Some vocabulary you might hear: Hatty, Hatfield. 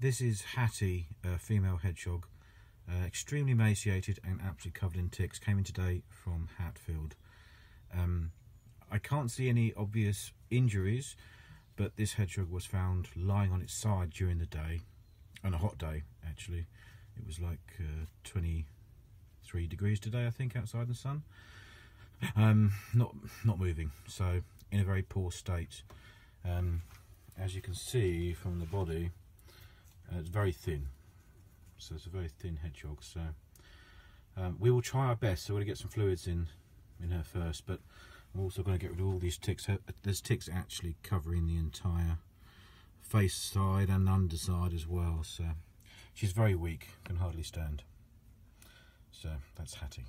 This is Hattie, a female hedgehog, extremely emaciated and absolutely covered in ticks. Came in today from Hatfield. I can't see any obvious injuries, but this hedgehog was found lying on its side during the day, on a hot day actually. It was like 23 degrees today, I think, outside in the sun. Not moving, so in a very poor state. As you can see from the body, it's very thin, so it's a very thin hedgehog. So we will try our best. So we're going to get some fluids in her first, but I'm also going to get rid of all these ticks. There's ticks actually covering the entire face side and underside as well, so she's very weak, can hardly stand. So that's Hattie.